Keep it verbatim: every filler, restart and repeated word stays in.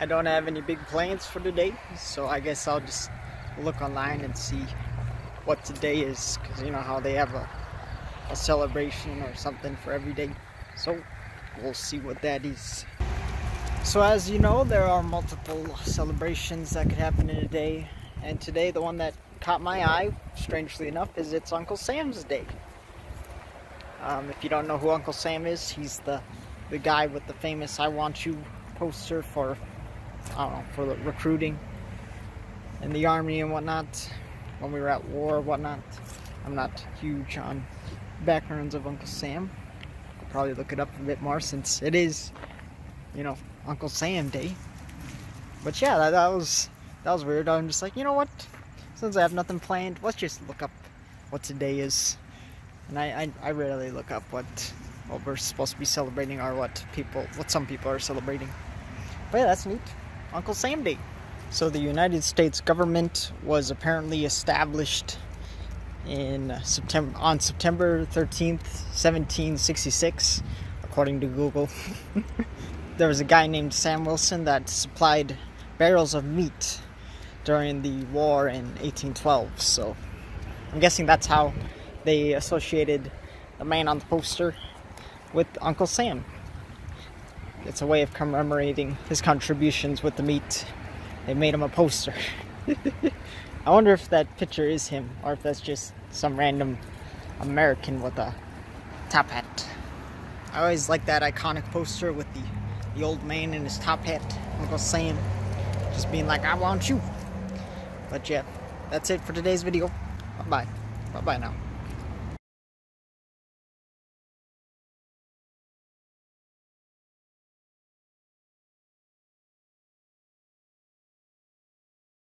I don't have any big plans for today, so I guess I'll just look online and see what today is, because you know how they have a, a celebration or something for every day, so we'll see what that is. So as you know, there are multiple celebrations that could happen in a day, and today the one that caught my eye, strangely enough, is it's Uncle Sam's Day. Um, if you don't know who Uncle Sam is, he's the, the guy with the famous I Want You poster for, I don't know, for the recruiting in the army and whatnot, when we were at war or whatnot. I'm not huge on backgrounds of Uncle Sam. I'll probably look it up a bit more since it is, you know, Uncle Sam Day. But yeah, that, that was that was weird. I'm just like, you know what? Since I have nothing planned, let's just look up what today is. And I, I, I rarely look up what, what we're supposed to be celebrating or what people, what some people are celebrating. But yeah, that's neat. Uncle Sam Day. So the United States government was apparently established in September on September thirteenth, seventeen sixty-six, according to Google. There was a guy named Sam Wilson that supplied barrels of meat during the war in eighteen twelve. So I'm guessing that's how they associated the man on the poster with Uncle Sam. It's a way of commemorating his contributions with the meat. They made him a poster. I wonder if that picture is him, or if that's just some random American with a top hat. I always like that iconic poster with the, the old man in his top hat, Uncle Sam, just being like, I want you. But yeah, that's it for today's video. Bye-bye. Bye-bye now.